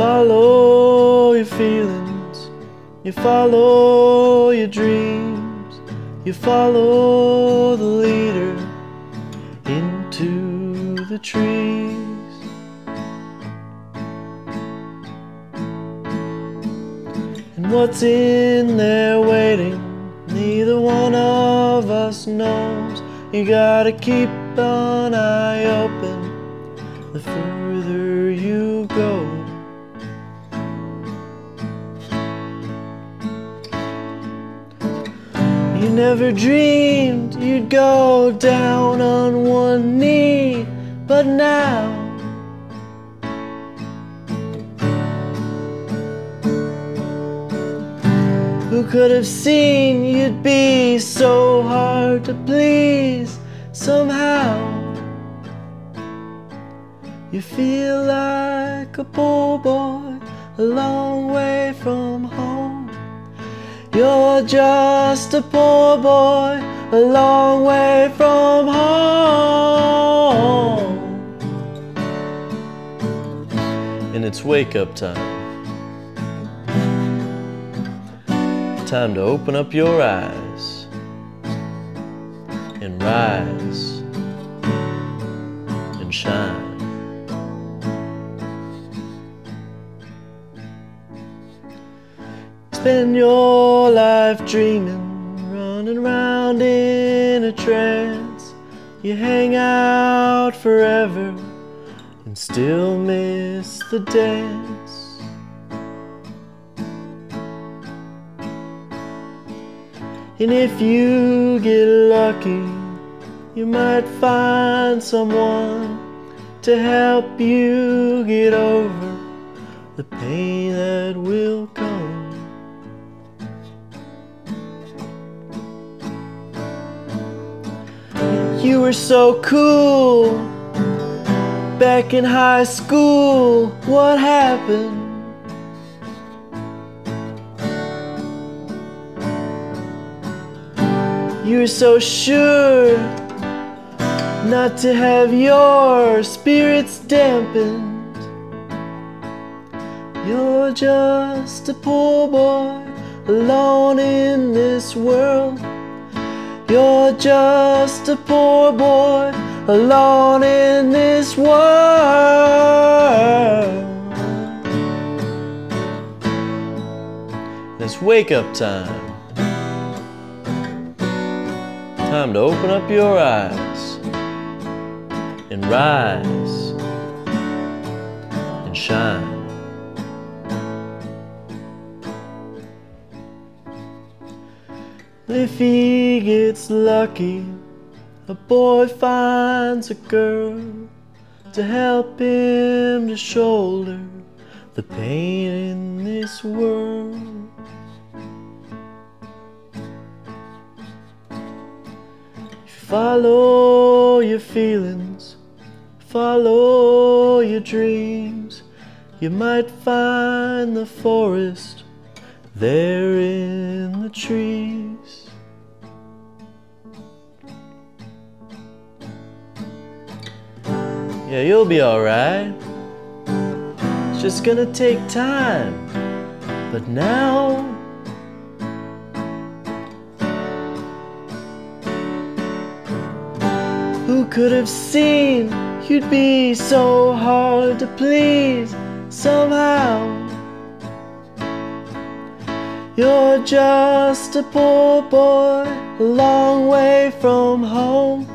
follow your feelings, you follow your dreams, you follow the leader into the trees. And what's in there waiting, neither one of us knows. You gotta keep an eye open the further you go. You never dreamed you'd go down on one knee, but now who could have seen you'd be so hard to please? Somehow you feel like a poor boy a long way from home. You're just a poor boy a long way from home. And it's wake-up time. Time to open up your eyes and rise and shine. Spend your life dreaming, running around in a trance. You hang out forever and still miss the dance. And if you get lucky, you might find someone to help you get over the pain that will come. You were so cool back in high school. What happened? You're so sure not to have your spirits dampened. You're just a poor boy alone in this world. You're just a poor boy alone in this world. It's wake-up time. Time to open up your eyes and rise and shine. If he gets lucky, a boy finds a girl to help him to shoulder the pain in this world. Follow your feelings, follow your dreams. You might find the forest there in the trees. Yeah, you'll be alright. It's just gonna take time. But now who could have seen you'd be so hard to please? Somehow you're just a poor boy a long way from home.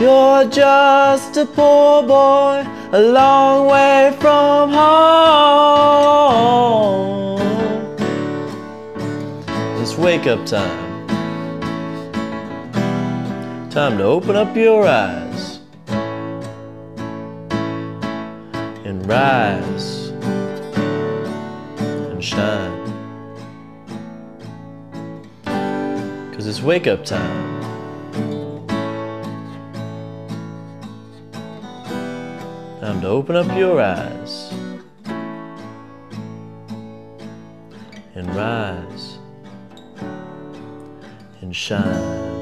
You're just a poor boy a long way from home. It's wake-up time. Time to open up your eyes and rise and shine. 'Cause it's wake-up time. Time to open up your eyes and rise and shine.